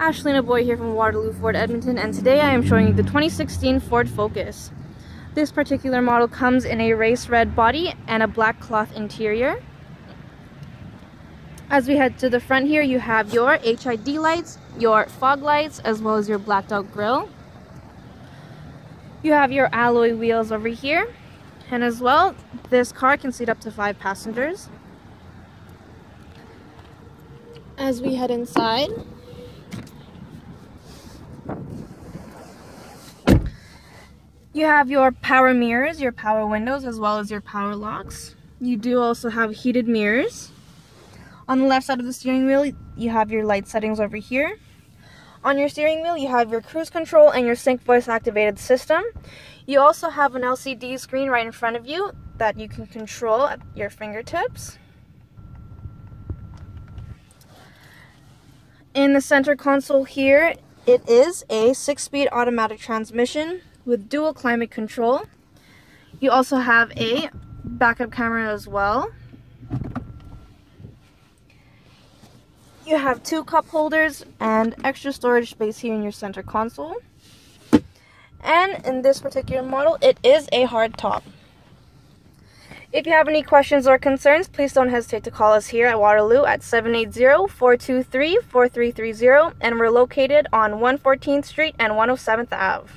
Ashley Naboye here from Waterloo Ford Edmonton, and today I am showing you the 2016 Ford Focus. This particular model comes in a race red body and a black cloth interior. As we head to the front here, you have your HID lights, your fog lights, as well as your blacked out grille. You have your alloy wheels over here, and as well, this car can seat up to 5 passengers. As we head inside, you have your power mirrors, your power windows, as well as your power locks. You do also have heated mirrors. On the left side of the steering wheel, you have your light settings over here. On your steering wheel, you have your cruise control and your SYNC voice activated system. You also have an LCD screen right in front of you that you can control at your fingertips. In the center console here, it is a 6-speed automatic transmission with dual climate control. You also have a backup camera as well. You have 2 cup holders and extra storage space here in your center console. And in this particular model, it is a hard top. If you have any questions or concerns, please don't hesitate to call us here at Waterloo at 780-423-4330, and we're located on 114th Street and 107th Ave.